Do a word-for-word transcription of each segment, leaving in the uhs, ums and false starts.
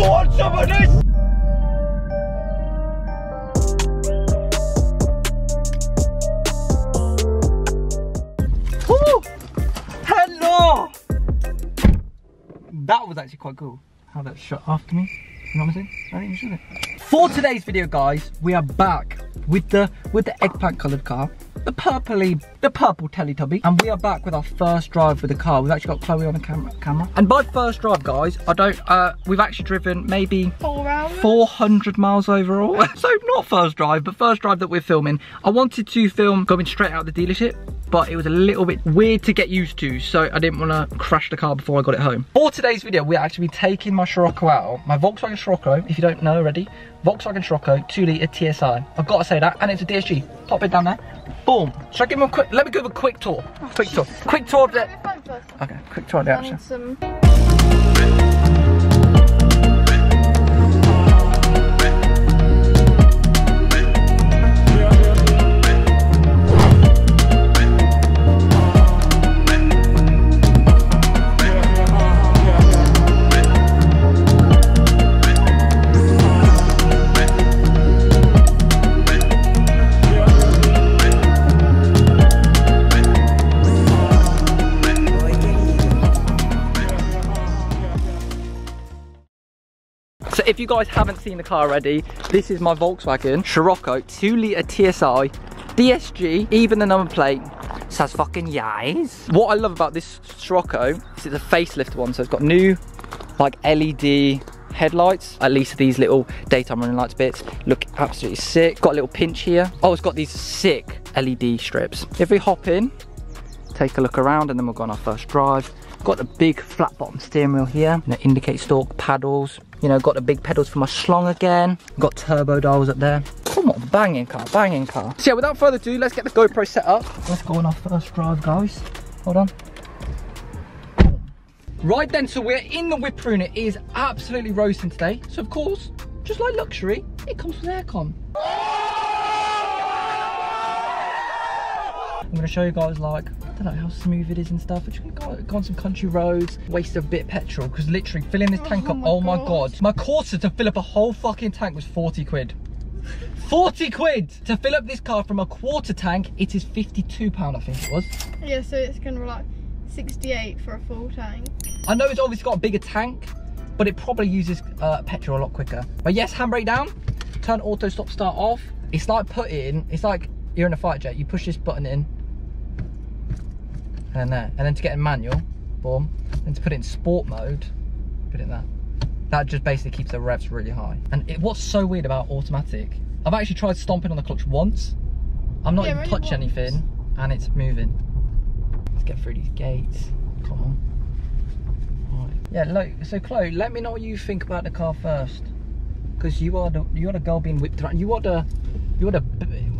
You want some of this? Woo! Hello! That was actually quite cool, how that shot after me. You know what I'm saying? I think you should have. For today's video, guys, we are back with the with the eggplant coloured car, the purpley, the purple Teletubby, and we are back with our first drive with the car. We've actually got Chloe on the camera, camera. And by first drive, guys, I don't. Uh, we've actually driven maybe four hours, four hundred miles overall. So not first drive, but first drive that we're filming. I wanted to film going straight out of the dealership, but it was a little bit weird to get used to, so I didn't want to crash the car before I got it home. For today's video, we're actually taking my Scirocco out, my Volkswagen Scirocco, if you don't know already, Volkswagen Scirocco, two litre T S I. I've got to say that, and it's a D S G. Pop it down there. Boom. Should I give him a quick, let me give him a quick tour. Oh, quick geez. tour. Quick tour of the, okay, quick tour of the action. Some... So if you guys haven't seen the car already, this is my Volkswagen Scirocco two litre T S I, D S G, even the number plate says fucking yes. What I love about this Scirocco is it's a facelift one, so it's got new like L E D headlights, at least these little daytime running lights bits look absolutely sick. Got a little pinch here. Oh, it's got these sick L E D strips. If we hop in, take a look around, and then we'll go on our first drive. Got the big flat bottom steering wheel here, you know, indicate stalk, paddles, you know, got the big pedals for my schlong again. Got turbo dials up there. Come on, banging car, banging car. So yeah, without further ado, let's get the GoPro set up. Let's go on our first drive, guys. Hold on. Right then, so we're in the whip room. It is absolutely roasting today. So of course, just like luxury, it comes with aircon. I'm gonna show you guys, like, I don't know how smooth it is and stuff. We're just gonna go on some country roads, waste a bit of petrol, because literally filling this tank oh, up, oh my God. God. My Corsa to fill up a whole fucking tank was forty quid. forty quid! To fill up this car from a quarter tank, it is fifty-two pound, I think it was. Yeah, so it's gonna be like sixty-eight for a full tank. I know it's obviously got a bigger tank, but it probably uses uh, petrol a lot quicker. But yes, handbrake down, turn auto stop start off. It's like putting, it's like you're in a fighter jet, you push this button in, and there, and then to get in manual, boom, and to put it in sport mode, put it in that. That just basically keeps the revs really high. And it, what's so weird about automatic, I've actually tried stomping on the clutch once, I'm not yeah, even really touching anything, and it's moving. Let's get through these gates, come on. All right. Yeah, look, so Chloe, let me know what you think about the car first, because you are the you are the girl being whipped around. You are the you are the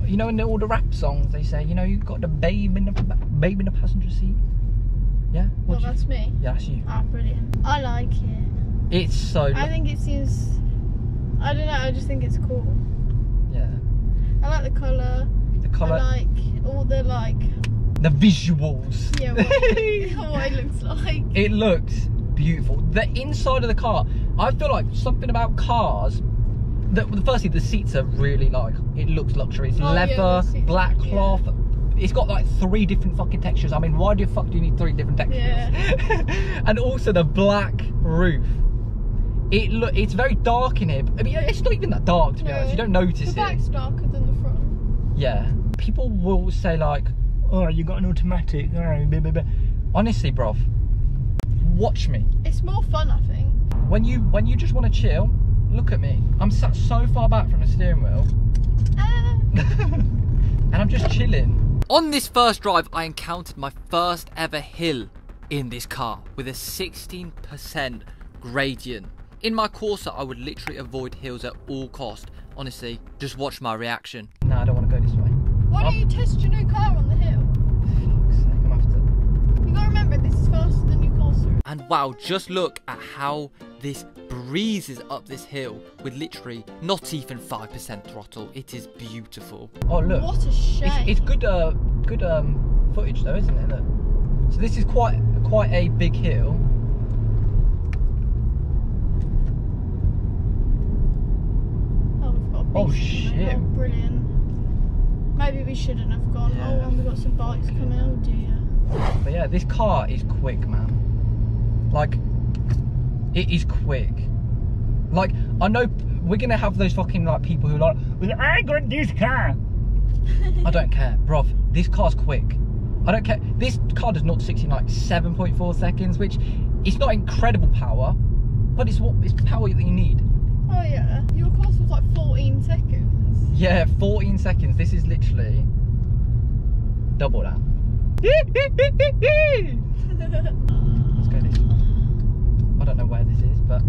you know, in all the rap songs, they say, you know, you've got the babe in the babe in the passenger seat. Yeah. Well, that's you? me. Yeah, that's you. Ah, oh, brilliant. I like it. It's so. I think it seems. I don't know. I just think it's cool. Yeah. I like the colour. The colour. I like all the like. The visuals. Yeah. What, what it looks like. It looks beautiful. The inside of the car. I feel like something about cars. The, the firstly, the seats are really like, it looks luxury. It's oh, leather, yeah, black cloth. Yeah. It's got like three different fucking textures. I mean, why the fuck do you need three different textures? Yeah. And also the black roof. It look, it's very dark in here. I mean, it's not even that dark to be no. honest. You don't notice it. The back's it. darker than the front. Yeah. People will say like, oh, you got an automatic. Honestly, bruv, watch me. It's more fun, I think. When you when you just want to chill. Look at me. I'm sat so far back from the steering wheel. Uh. And I'm just chilling. On this first drive, I encountered my first ever hill in this car with a sixteen percent gradient. In my Corsa, I would literally avoid hills at all costs. Honestly, just watch my reaction. No, I don't want to go this way. Why don't you test your new car on the hill? For fuck's sake, I'm after. You gotta remember, this is faster than your Corsa. And wow, just look at how this breezes up this hill with literally not even five percent throttle. It is beautiful. Oh look. What a shame. It's, it's good uh, good um, footage though, isn't it? Look. So this is quite quite a big hill. Oh shit. Oh, brilliant. Maybe we shouldn't have gone. Yeah. Oh, and we've got some bikes coming. Oh dear. But yeah, this car is quick, man. Like, it is quick. Like, I know we're going to have those fucking like people who are like, I got this car. I don't care, bruv. This car's quick. I don't care. This car does zero to sixty in like seven point four seconds, which it's not incredible power, but it's what it's power that you need. Oh yeah, your course was like fourteen seconds. Yeah, fourteen seconds. This is literally double that. Let's go this way. I don't know where this is, but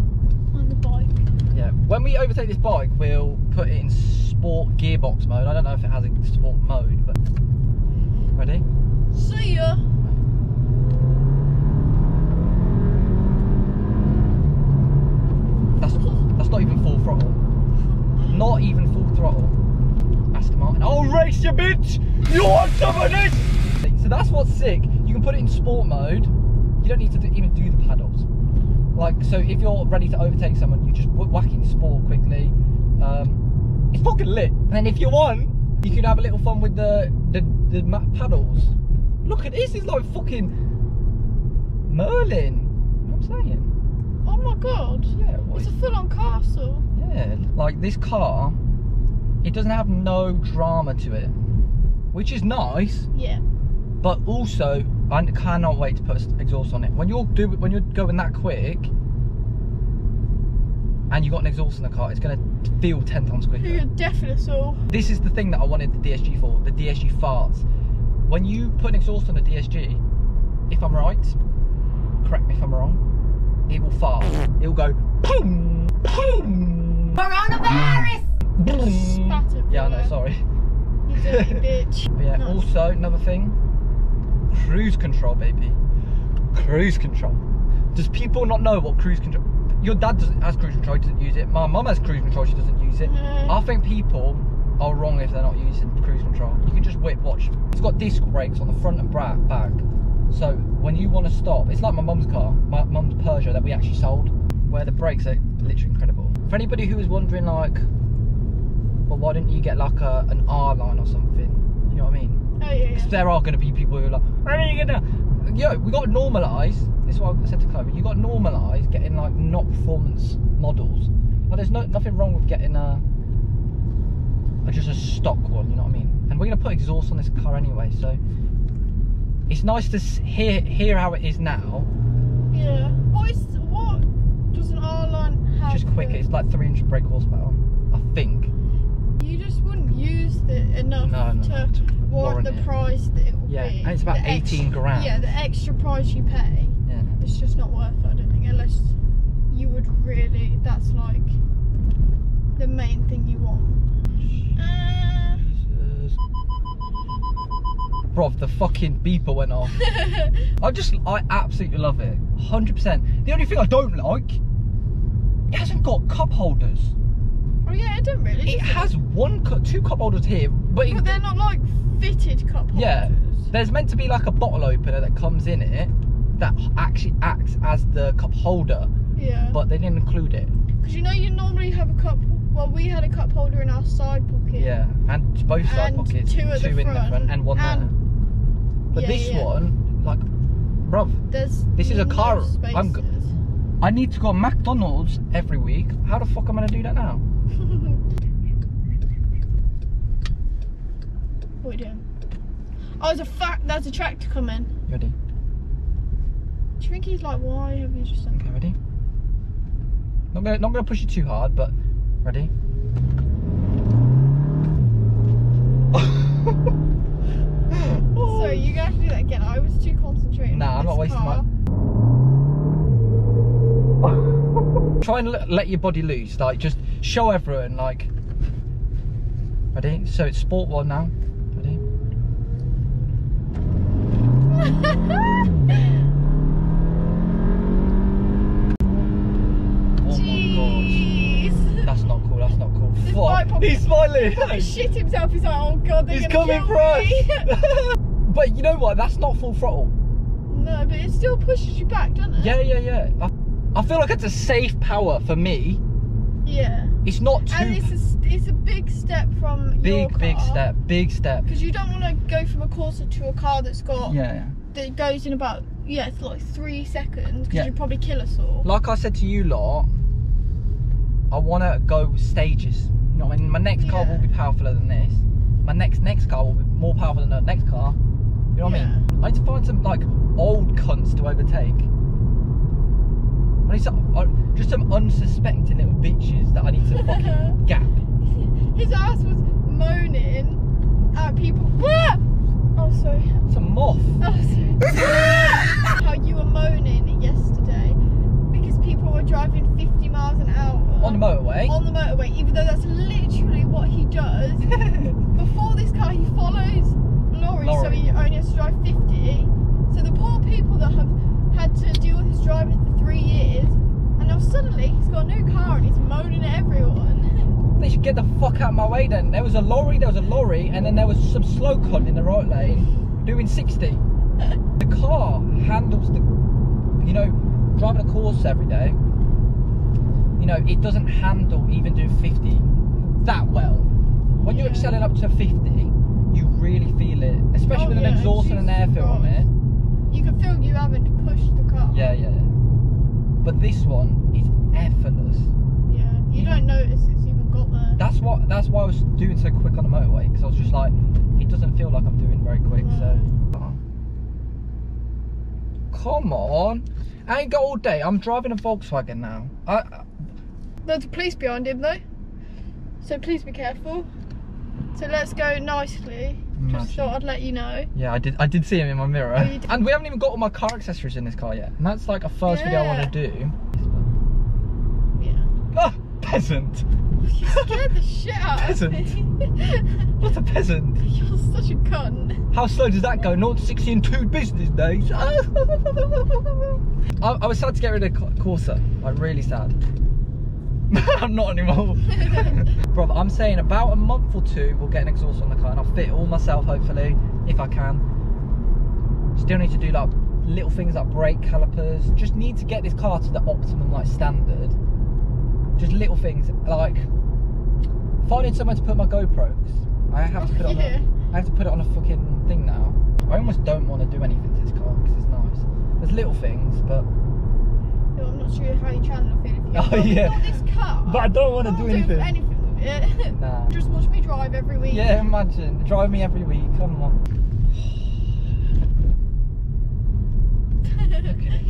on the bike. Yeah, when we overtake this bike, we'll put it in sport gearbox mode. I don't know if it has a sport mode, but ready? See ya. That's that's not even full throttle. Not even full throttle. Aston Martin. Oh, race you bitch! You want some of this? So that's what's sick. You can put it in sport mode. You don't need to do, even do the paddles. Like, so if you're ready to overtake someone, you just whack it in sport quickly. Um, it's fucking lit. And then if you want, you can have a little fun with the the, the map paddles. Look at this, it's like fucking Merlin. You know what I'm saying? Oh my god. Yeah, what it's is... a full-on castle. Yeah, like this car, it doesn't have no drama to it, which is nice. Yeah. But also, I cannot wait to put exhaust on it. When you're do when you're going that quick, and you got an exhaust in the car, it's gonna feel ten times quicker. You're definitely so. This is the thing that I wanted the D S G for. The D S G farts. When you put an exhaust on a D S G, if I'm right, correct me if I'm wrong, it will fart. It will go boom, boom. Coronavirus. Boom. Yeah, I know. Sorry. You dirty bitch. But yeah. Nice. Also, another thing, cruise control, baby. Cruise control. Does people not know what cruise control? Your dad doesn't has cruise control. He doesn't use it. My mum has cruise control. She doesn't use it. Mm. I think people are wrong if they're not using cruise control. You can just whip watch. It's got disc brakes on the front and back, so when you want to stop, it's like my mum's car, my mum's Peugeot that we actually sold, where the brakes are literally incredible. For anybody who was wondering like, well, why didn't you get like a, an R line or something, you know what I mean? Oh yeah, because yeah. There are going to be people who are like, why are you gonna? Yo, we got to normalise, this is what I said to Cobra, you got to normalise getting like not performance models. But there's no, nothing wrong with getting a just a stock one, you know what I mean? And we're going to put exhaust on this car anyway, so it's nice to hear hear how it is now. Yeah. What, is, what does an R line have? It's just quicker. It's like three hundred brake horsepower, I think. You just wouldn't use it enough no, no, to, to warrant the it. price that it will yeah. be. Yeah, and it's about the eighteen grand. Yeah, the extra price you pay. Yeah. It's just not worth it, I don't think, unless you would really, that's like the main thing you want. Uh... Jesus. Bruv, the fucking beeper went off. I just, I absolutely love it. one hundred percent. The only thing I don't like, it hasn't got cup holders. Oh yeah, it doesn't really. It has one, two cup holders here. But, but it, they're not like fitted cup holders. Yeah, there's meant to be like a bottle opener that comes in it that actually acts as the cup holder. Yeah. But they didn't include it. Because you know you normally have a cup, well we had a cup holder in our side pocket. Yeah, and both side and pockets, two, at two the in front, the front and one and there. But yeah, this yeah. one, like, bruv, There's this is a car, I'm, I need to go to McDonald's every week. How the fuck am I going to do that now? What are you doing? Oh, there's a, fa there's a tractor coming. You ready? Do you think he's like, why have you just done that? Okay, ready? Not gonna, not gonna push it too hard, but ready? Oh. Sorry, you gotta do that again. I was too concentrated. Nah, on I'm this not wasting car. my. Try and let your body loose. Like, just show everyone. Like, ready? So it's sport one now. Ready? That's not cool, that's not cool. Fuck, he's smiling. He shit himself, he's like, oh god, they're gonna kill me. But you know what, that's not full throttle. No, but it still pushes you back, doesn't it? Yeah, yeah, yeah. I, I feel like it's a safe power for me. Yeah. it's not too. And it's a, it's a big step from big, your car. Big step, big step. Because you don't want to go from a Corsa to a car that's got yeah, yeah. that goes in about yeah, it's like three seconds. Because yeah. you'd probably kill us all. Like I said to you lot, I want to go stages. You know what I mean? My next yeah. car will be powerfuler than this. My next next car will be more powerful than the next car. You know what yeah. I mean? I need to find some like old cunts to overtake. I need some, uh, just some unsuspecting little bitches that I need to fucking gap. His ass was moaning at people. Oh, sorry. It's a moth. Oh, sorry. How you were moaning yesterday because people were driving fifty miles an hour. On the motorway? On the motorway, even though that's literally what he does. Before this car, he follows lorries, Lorry. so he only has to drive fifty. So the poor people that have had to deal with his driving for three years, and now suddenly he's got a new car and he's moaning at everyone. They should get the fuck out of my way then. There was a lorry, there was a lorry, and then there was some slow cunt in the right lane doing sixty. The car handles the, you know, driving a course every day, you know, it doesn't handle even doing fifty that well. When yeah. you're excelling up to fifty, you really feel it, especially oh, with yeah, an exhaust and an air filter on it. You can feel you haven't pushed the car. Yeah, yeah, yeah. But this one is effortless. Yeah, you don't notice it's even got there. That's what. That's why I was doing so quick on the motorway, because I was just like, it doesn't feel like I'm doing very quick. No. So. Oh. Come on, I ain't got all day. I'm driving a Volkswagen now. I, I... There's the police behind him though, so please be careful. So let's go nicely. Imagine. Just thought I'd let you know. Yeah, I did. I did see him in my mirror, oh, and we haven't even got all my car accessories in this car yet. And that's like a first yeah. video I want to do. Yeah. Ah, peasant. You scared the shit out peasant. of me. What a peasant. You're such a cunt. How slow does that go? zero to sixty in two business days. I, I was sad to get rid of Corsa. I'm really sad. I'm not anymore. Brother, I'm saying about a month or two we'll get an exhaust on the car and I'll fit it all myself, hopefully, if I can. Still need to do like little things like brake calipers. Just need to get this car to the optimum like standard. Just little things like finding somewhere to put my GoPro. I have to put oh, it on yeah. a, I have to put it on a fucking thing now. I almost don't want to do anything to this car because it's nice. There's little things, but I'm not sure how you channel it. Oh yeah. Got this car, but I don't want to do anything. anything with it. Nah. Just watch me drive every week. Yeah, imagine drive me every week. Come on. Okay.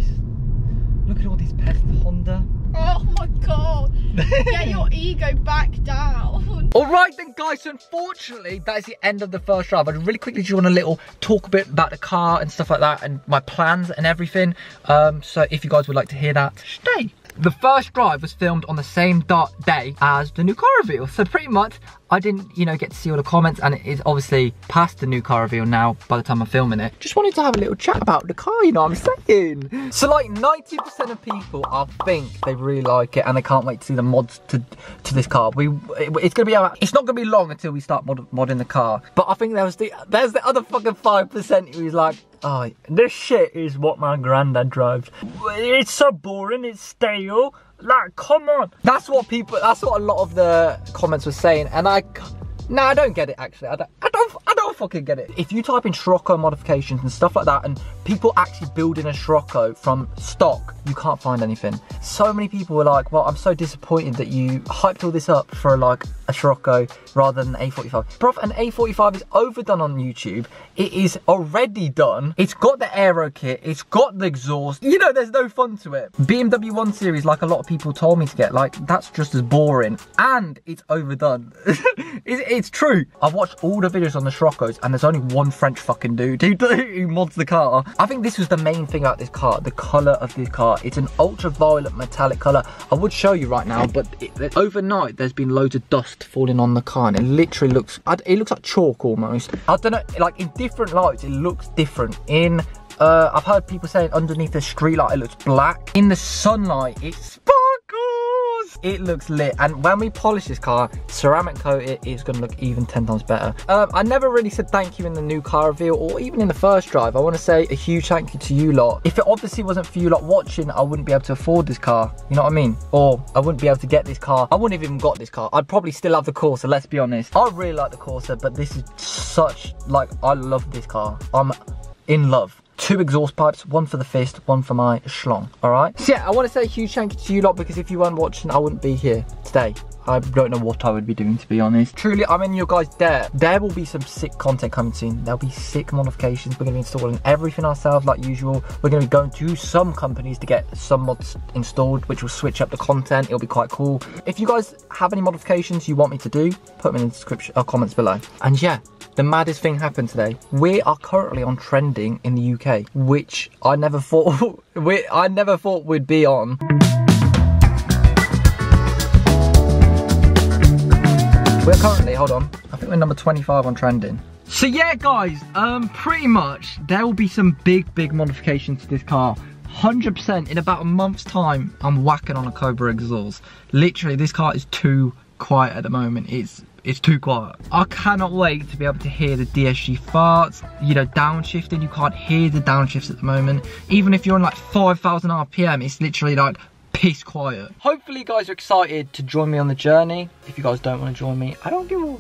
Look at all these peasants. Honda. Oh my god. Get your ego back down. Alright then guys, so unfortunately that is the end of the first drive. I really quickly just want a little talk a bit about the car and stuff like that and my plans and everything. Um, so if you guys would like to hear that, stay. The first drive was filmed on the same dark day as the new car reveal. So pretty much I didn't, you know, get to see all the comments, and it is obviously past the new car reveal now by the time I'm filming it. Just wanted to have a little chat about the car, you know what I'm saying? So like ninety percent of people, I think they really like it and they can't wait to see the mods to, to this car. We, it, it's gonna be, it's not gonna be long until we start mod, modding the car. But I think there was the, there's the other fucking five percent who's like, oh, this shit is what my granddad drives. It's so boring, it's stale. Like, come on. That's what people, that's what a lot of the comments were saying. And I, nah, I don't get it actually. I don't, I don't, I don't fucking get it. If you type in Scirocco modifications and stuff like that, and people actually building a Scirocco from stock, you can't find anything. So many people were like, well, I'm so disappointed that you hyped all this up for like a Scirocco rather than an A forty-five. Bruv, an A forty-five is overdone on YouTube. It is already done. It's got the aero kit, it's got the exhaust. You know, there's no fun to it. B M W one series, like a lot of people told me to get, like, that's just as boring and it's overdone. it's, it's true. I've watched all the videos on the Sciroccos and there's only one French fucking dude who, who mods the car. I think this was the main thing about this car, the color of this car. It's an ultraviolet metallic color. I would show you right now, but it, it, overnight there's been loads of dust falling on the car and it literally looks, it looks like chalk almost. I don't know, like in different lights it looks different. In uh I've heard people saying underneath the street light it looks black. In the sunlight it's it looks lit, and when we polish this car, ceramic coat it, it's gonna look even ten times better. um, I never really said thank you in the new car reveal or even in the first drive. I want to say a huge thank you to you lot. If it obviously wasn't for you lot watching, I wouldn't be able to afford this car, you know what I mean, or I wouldn't be able to get this car. I wouldn't have even got this car. I'd probably still have the Corsa, let's be honest. I really like the Corsa, but this is such, like, I love this car. I'm in love. Two exhaust pipes, one for the fist, one for my schlong, all right? So yeah, I want to say a huge thank you to you lot, because if you weren't watching, I wouldn't be here today. I don't know what I would be doing, to be honest. Truly, I'm in your guys' debt. There will be some sick content coming soon. There'll be sick modifications. We're going to be installing everything ourselves like usual. We're going to be going to some companies to get some mods installed, which will switch up the content. It'll be quite cool. If you guys have any modifications you want me to do, put them in the description or comments below. And yeah, the maddest thing happened today. We are currently on trending in the U K, which I never thought we, I never thought we'd be on. We're currently, hold on, I think we're number twenty-five on trending. So yeah guys, um, pretty much there will be some big, big modifications to this car. one hundred percent in about a month's time, I'm whacking on a Cobra exhaust. Literally, this car is too quiet at the moment. It's It's too quiet. I cannot wait to be able to hear the D S G farts, you know, downshifting. You can't hear the downshifts at the moment. Even if you're on like five thousand R P M, it's literally like piss quiet. Hopefully you guys are excited to join me on the journey. If you guys don't want to join me, I don't give a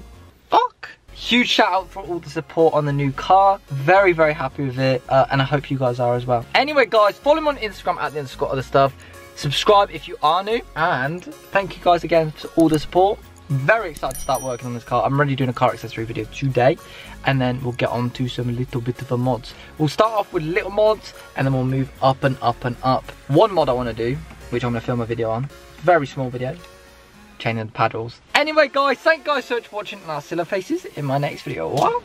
fuck. Huge shout out for all the support on the new car. Very, very happy with it. Uh, and I hope you guys are as well. Anyway, guys, follow me on Instagram at the underscore other stuff. Subscribe if you are new. And thank you guys again for all the support. Very excited to start working on this car. I'm already doing a car accessory video today, and then we'll get on to some little bit of a mods. We'll start off with little mods, and then we'll move up and up and up. One mod I want to do, which I'm going to film a video on, very small video, chaining the paddles. Anyway guys, thank you guys so much for watching, and I'll see your faces in my next video. Wow.